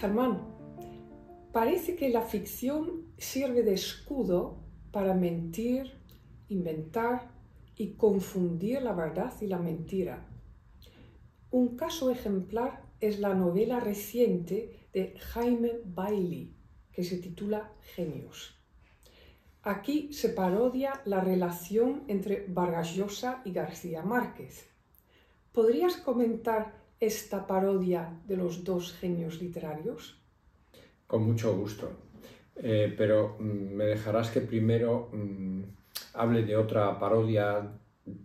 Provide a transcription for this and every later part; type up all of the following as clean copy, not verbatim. Germán, parece que la ficción sirve de escudo para mentir, inventar y confundir la verdad y la mentira. Un caso ejemplar es la novela reciente de Jaime Bayly, que se titula Genios. Aquí se parodia la relación entre Vargas Llosa y García Márquez. ¿Podrías comentar esta parodia de los dos genios literarios? Con mucho gusto, pero me dejarás que primero hable de otra parodia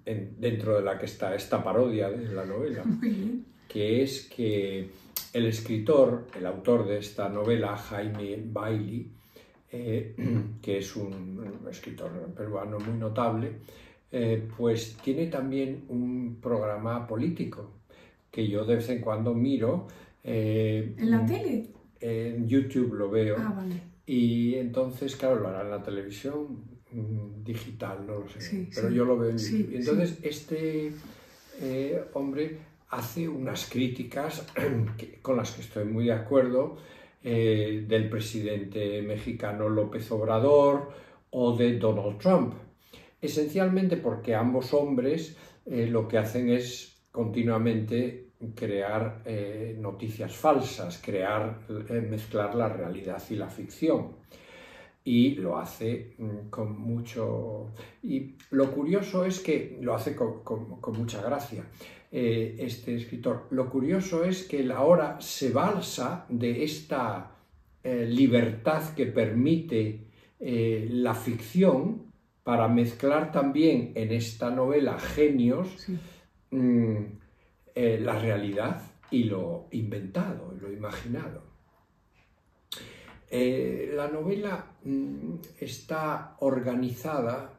dentro de la que está esta parodia de la novela, que es que el escritor, el autor de esta novela, Jaime Bayly, que es un escritor peruano muy notable, pues tiene también un programa político que yo de vez en cuando miro. ¿En la tele? En YouTube lo veo. Ah, vale. Y entonces, claro, lo hará en la televisión digital, no lo sé, sí, pero sí, yo lo veo en YouTube. Sí, entonces, sí. este hombre hace unas críticas con las que estoy muy de acuerdo, del presidente mexicano López Obrador o de Donald Trump. Esencialmente porque ambos hombres lo que hacen es continuamente crear noticias falsas, mezclar la realidad y la ficción. Y lo hace con mucho... Y lo curioso es que lo hace con mucha gracia este escritor. Lo curioso es que él ahora se balsa de esta libertad que permite la ficción para mezclar también en esta novela Genios... Sí. La realidad y lo inventado, lo imaginado. La novela está organizada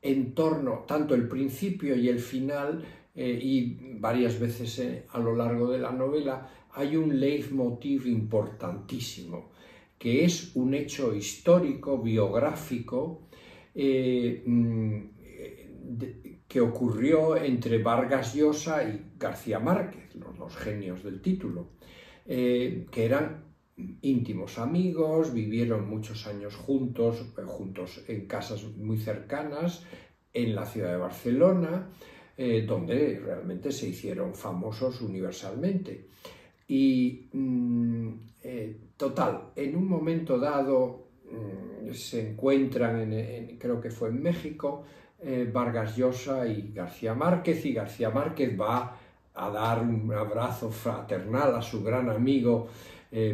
en torno, tanto el principio y el final, y varias veces a lo largo de la novela, hay un leitmotiv importantísimo, que es un hecho histórico, biográfico, que ocurrió entre Vargas Llosa y García Márquez, los dos genios del título, que eran íntimos amigos, vivieron muchos años juntos en casas muy cercanas, en la ciudad de Barcelona, donde realmente se hicieron famosos universalmente. Y total, en un momento dado se encuentran, creo que fue en México, Vargas Llosa y García Márquez va a dar un abrazo fraternal a su gran amigo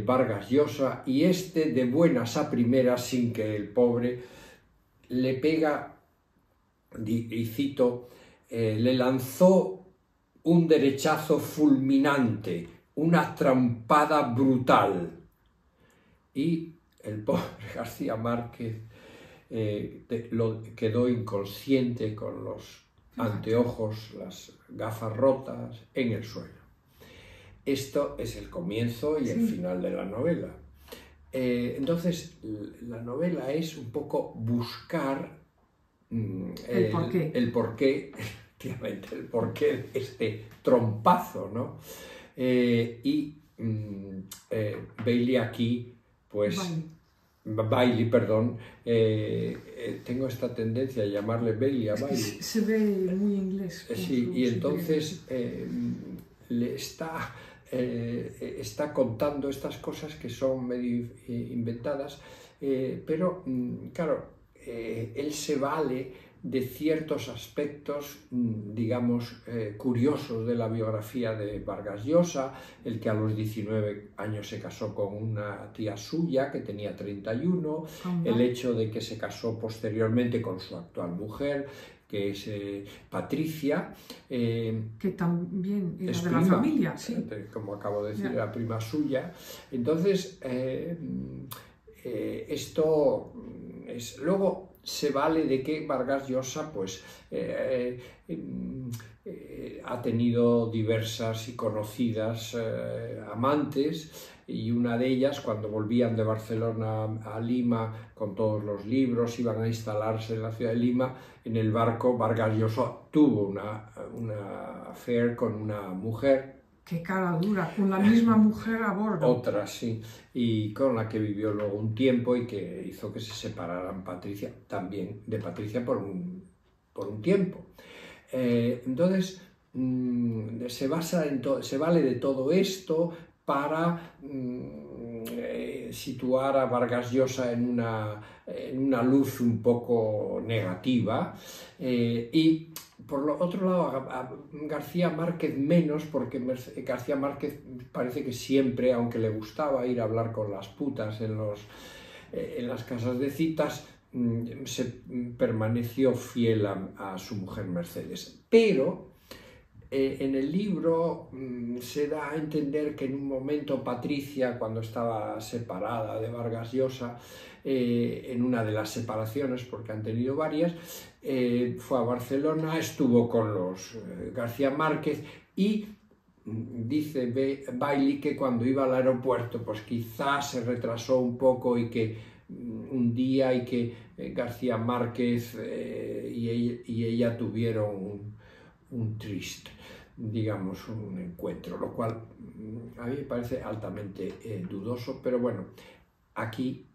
Vargas Llosa, y este, de buenas a primeras, sin que el pobre, le pega, y cito, le lanzó un derechazo fulminante, una trampada brutal. Y el pobre García Márquez quedó inconsciente con los anteojos, las gafas rotas, en el suelo. Esto es el comienzo y el final de la novela. Entonces, la novela es un poco buscar el porqué de este trompazo, ¿no? Bayly aquí, pues... Bayly, tengo esta tendencia a llamarle Bayly a Bayly. Se ve muy inglés. Sí, y entonces le está contando estas cosas que son medio inventadas, pero claro, él se vale de ciertos aspectos, digamos, curiosos de la biografía de Vargas Llosa, el que a los 19 años se casó con una tía suya que tenía 31, el hecho de que se casó posteriormente con su actual mujer, que es Patricia. Que también era de la familia, sí. Como acabo de decir, era prima suya. Entonces, esto es... Luego, se vale de que Vargas Llosa pues, ha tenido diversas y conocidas amantes, y una de ellas, cuando volvían de Barcelona a Lima con todos los libros, iban a instalarse en la ciudad de Lima, en el barco Vargas Llosa tuvo una affair con una mujer Qué cara dura, con la misma mujer a bordo. Otra, sí, y con la que vivió luego un tiempo y que hizo que se separaran Patricia, también de Patricia por un tiempo. Entonces, se basa en se vale de todo esto para situar a Vargas Llosa en una luz un poco negativa, y por lo otro lado a García Márquez menos, porque García Márquez parece que siempre, aunque le gustaba ir a hablar con las putas en las casas de citas, se permaneció fiel a su mujer Mercedes. Pero en el libro se da a entender que en un momento Patricia, cuando estaba separada de Vargas Llosa, en una de las separaciones, porque han tenido varias, fue a Barcelona, estuvo con los García Márquez, y dice Bayly que cuando iba al aeropuerto pues quizás se retrasó un poco, y que un día y que García Márquez y ella tuvieron un tryst, digamos, un encuentro, lo cual a mí me parece altamente dudoso, pero bueno, aquí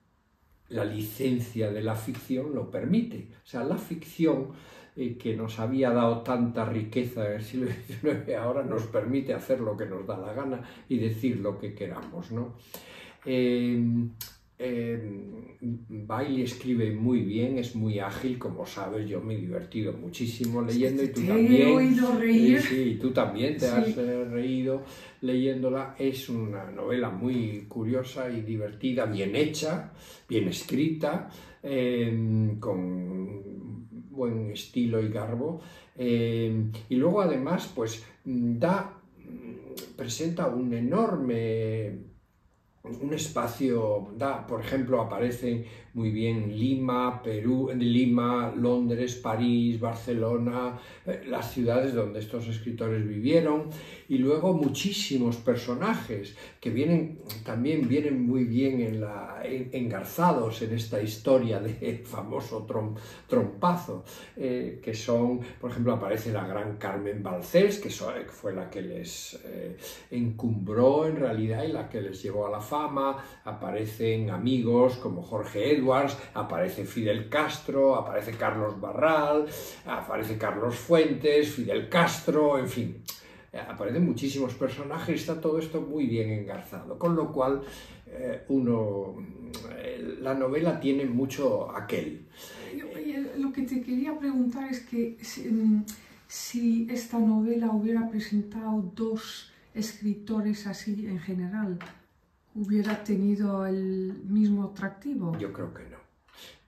la licencia de la ficción lo permite. O sea, la ficción que nos había dado tanta riqueza en el siglo XIX ahora nos permite hacer lo que nos da la gana y decir lo que queramos, ¿no? Bayly escribe muy bien, es muy ágil, como sabes, yo me he divertido muchísimo leyendo, y tú también. He oído reír. Sí, tú también te has reído leyéndola. Es una novela muy curiosa y divertida, bien hecha, bien escrita, con buen estilo y garbo. Y luego además pues presenta un enorme... un espacio, por ejemplo, aparece muy bien Lima, Perú, Lima, Londres, París, Barcelona, las ciudades donde estos escritores vivieron, y luego muchísimos personajes que también vienen muy bien engarzados en esta historia del famoso trompazo, que son, por ejemplo, aparece la gran Carmen Balcells, que fue la que les encumbró en realidad y la que les llevó a la fama. Aparecen amigos como Jorge Edwards, aparece Fidel Castro, aparece Carlos Barral, aparece Carlos Fuentes, Fidel Castro, en fin, aparecen muchísimos personajes, está todo esto muy bien engarzado, con lo cual la novela tiene mucho aquel. Lo que te quería preguntar es que si esta novela hubiera presentado dos escritores así en general, ¿hubiera tenido el mismo atractivo? Yo creo que no,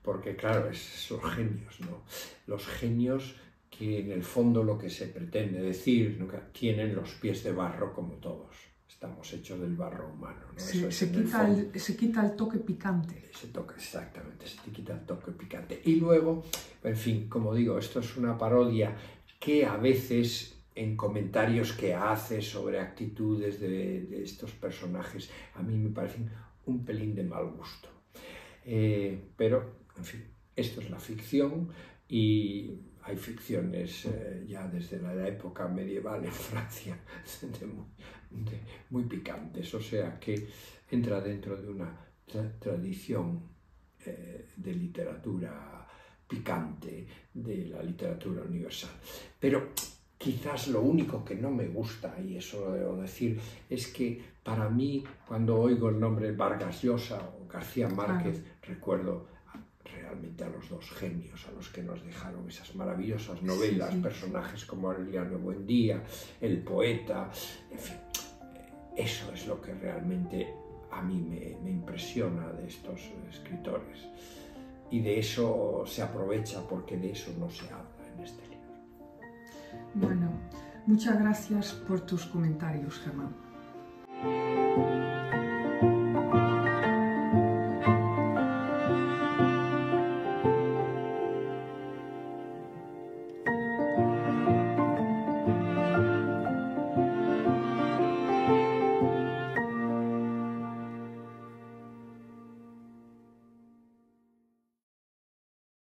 porque claro, son genios, ¿no? Los genios que en el fondo lo que se pretende decir, ¿no?, que tienen los pies de barro como todos, estamos hechos del barro humano, ¿no? Sí, eso es, se quita el toque picante. Exactamente, se quita el toque picante. Y luego, en fin, como digo, esto es una parodia que a veces... en comentarios que hace sobre actitudes de estos personajes, a mí me parecen un pelín de mal gusto. Pero, en fin, esto es la ficción, y hay ficciones ya desde la época medieval en Francia muy picantes, o sea que entra dentro de una tradición de literatura picante, de la literatura universal. Pero quizás lo único que no me gusta, y eso lo debo decir, es que para mí, cuando oigo el nombre Vargas Llosa o García Márquez, recuerdo realmente a los dos genios, a los que nos dejaron esas maravillosas novelas, personajes como Aureliano Buendía, el poeta, en fin, eso es lo que realmente a mí me impresiona de estos escritores. Y de eso se aprovecha, porque de eso no se habla en este libro. Bueno, muchas gracias por tus comentarios, Germán.